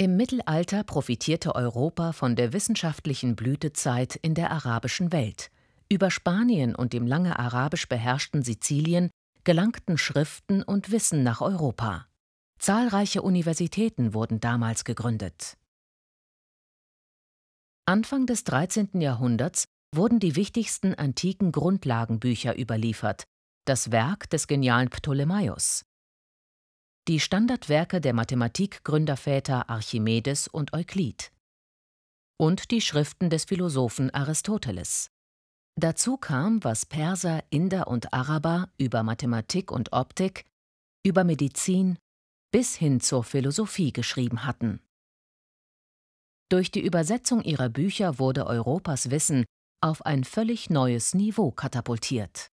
Im Mittelalter profitierte Europa von der wissenschaftlichen Blütezeit in der arabischen Welt. Über Spanien und dem lange arabisch beherrschten Sizilien gelangten Schriften und Wissen nach Europa. Zahlreiche Universitäten wurden damals gegründet. Anfang des 13. Jahrhunderts wurden die wichtigsten antiken Grundlagenbücher überliefert, das Werk des genialen Ptolemäus. Die Standardwerke der Mathematikgründerväter Archimedes und Euklid. Und die Schriften des Philosophen Aristoteles. Dazu kam, was Perser, Inder und Araber über Mathematik und Optik, über Medizin bis hin zur Philosophie geschrieben hatten. Durch die Übersetzung ihrer Bücher wurde Europas Wissen auf ein völlig neues Niveau katapultiert.